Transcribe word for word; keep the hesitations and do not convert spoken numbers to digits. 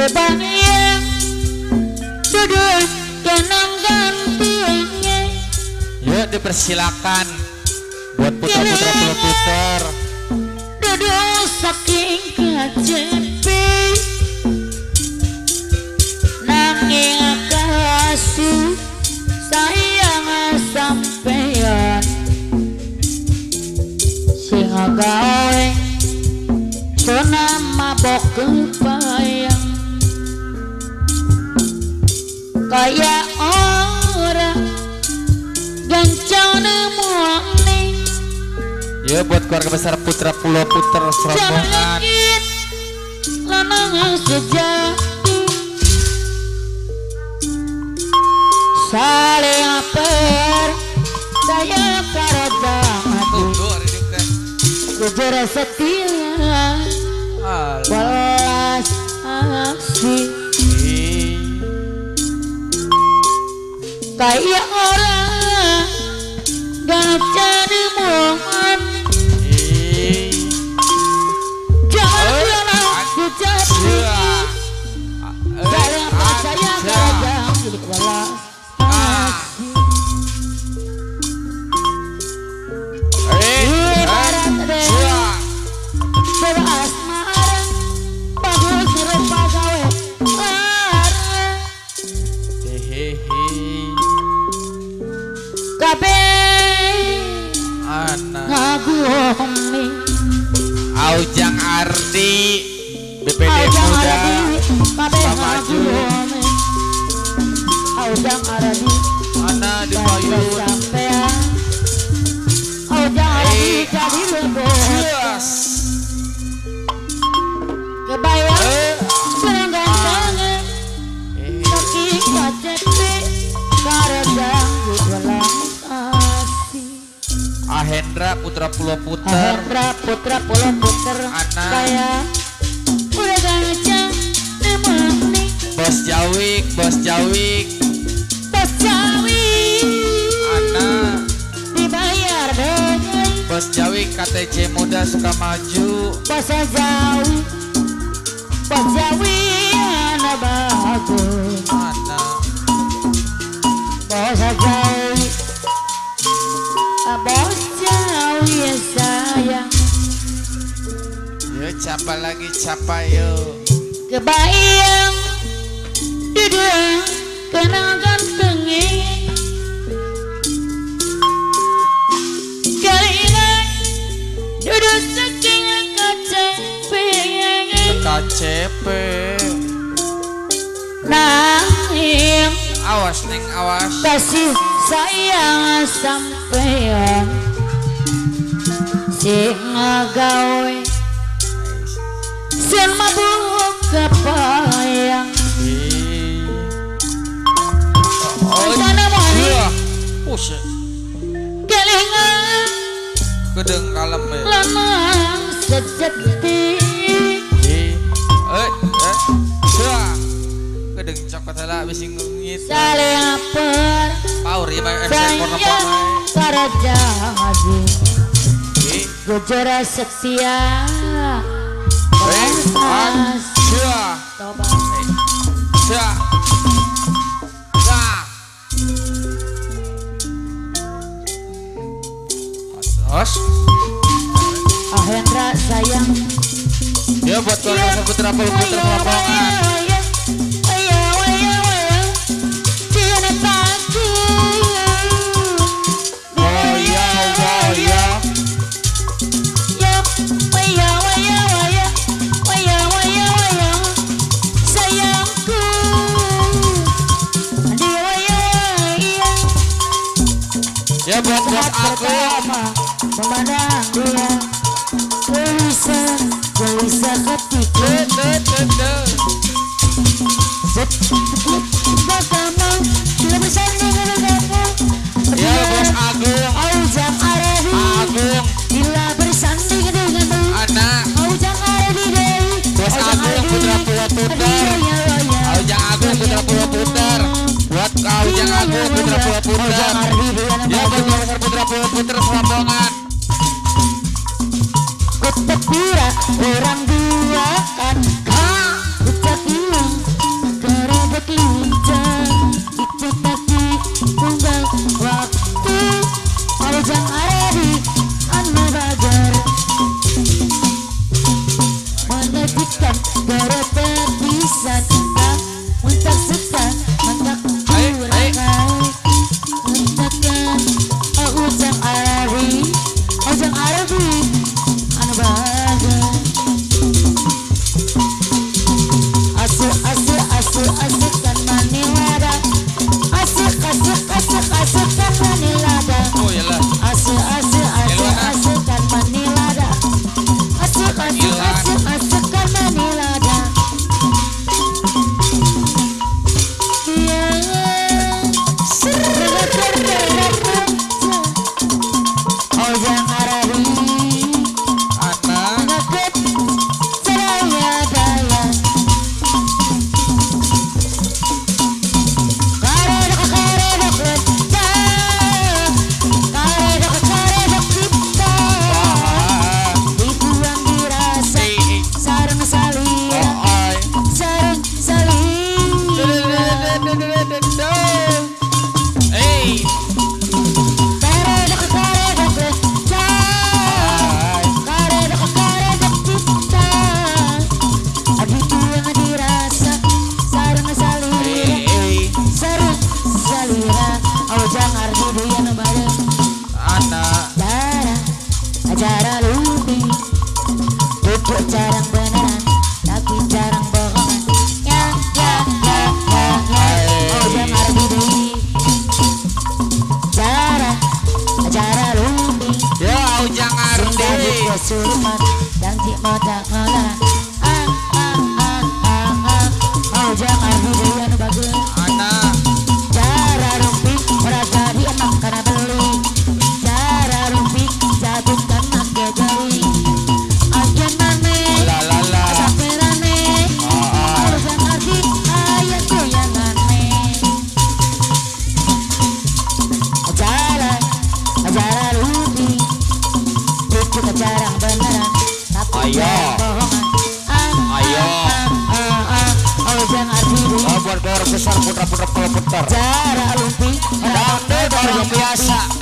Bebanian duduk kenang gantinya. Yuk dipersilakan buat putra-putra Pulo Puter. Duduk saking kajepi nanging akasu sayang sampeyan sing agawe sonam mabok kepayang kaya ora gancang nemuang ning. Ya buat keluarga besar putra Pulo Puter Serobongan lanangan sejati saling aper saya karo damati kejar setia balas aksi kayak orang gak jadi mohon jangan aku jadi saya percaya gajah milik walau Aujang Ardi B P D Muda Pamaju Aujang Ardi Ana di Payun Aujang Ardi jadi lembut kebayang seranggan tangan kaki kacete karajang dibelang. Ahendra putra Pulo Puter Ahendra putra Pulo Puter Ana saya udah gajah nemani Bos Jawik Bos Jawik Bos Jawik Ana dibayar dengan Bos Jawik K T C Muda suka maju Bos Jawik Bos Jawik Ana bagus Ana Bos Jawik Bos jauh ya sayang. Yuk capai lagi capai yuk. Kebayang duduk kenangan tengi keringat duduk saking K C P K C P nanging awas neng awas kasih sayang sampeyan sing ngagawe sing mabuk kepayang sana mari kelingan gedeng kalem lanang sejati eh eh gedeng cokot lah wis ngungit saling aper pauri bae F C Pornopon karaja haji gojera setia wes aja toba ja ja atas Ahendra sayang ya buat keluarga putra Pulo Puter Lapangan buat buat aku memandang dia gelisah gelisah ketika bagaimana bila bersama dengan kamu ya bos Agung Aujang Ardi Agung bila bersanding dengan kamu anak Aujang Ardi bos Agung putra Pulo Puter Aujang Agung putra Pulo Puter buat Aujang Agung putra Pulo Puter ya buat putra Pulo Puter Serobongan kutek pura orang dua kan kutek pura jarang beneran, tapi jarang bohongan. Ya ya ya ya ya. Oh jangan budi, jarang jarang rumpi. Ya oh jangan budi. Kesurupan dan si modal modal. Ah ah ah ah ah. Oh jangan budi yang bagus. Anak jarang rumpi, orang tadi emang karena beli. Jarang rumpi, jatuh karena kejari. Jarang beneran, tapi jarang bohongan. Ayo, oh jangan budi. Abang-abang besar putra-putra pulau puter. Jarang lumpi, orang biasa.